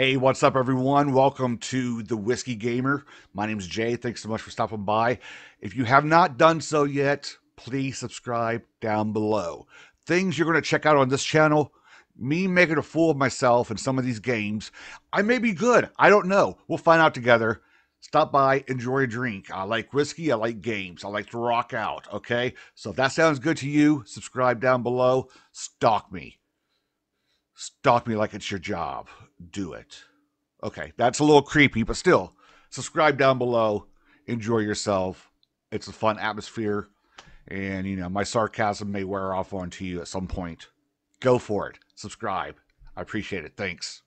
Hey, what's up everyone? Welcome to the Whiskey Gamer. My name's Jay. Thanks so much for stopping by. If you have not done so yet, please subscribe down below. Things you're going to check out on this channel, me making a fool of myself in some of these games. I may be good. I don't know. We'll find out together. Stop by, enjoy a drink. I like whiskey. I like games. I like to rock out, okay? So if that sounds good to you, subscribe down below. Stalk me. Stalk me like it's your job. Do it. Okay, that's a little creepy, but still, subscribe down below. Enjoy yourself. It's a fun atmosphere. And, you know, my sarcasm may wear off onto you at some point. Go for it. Subscribe. I appreciate it. Thanks.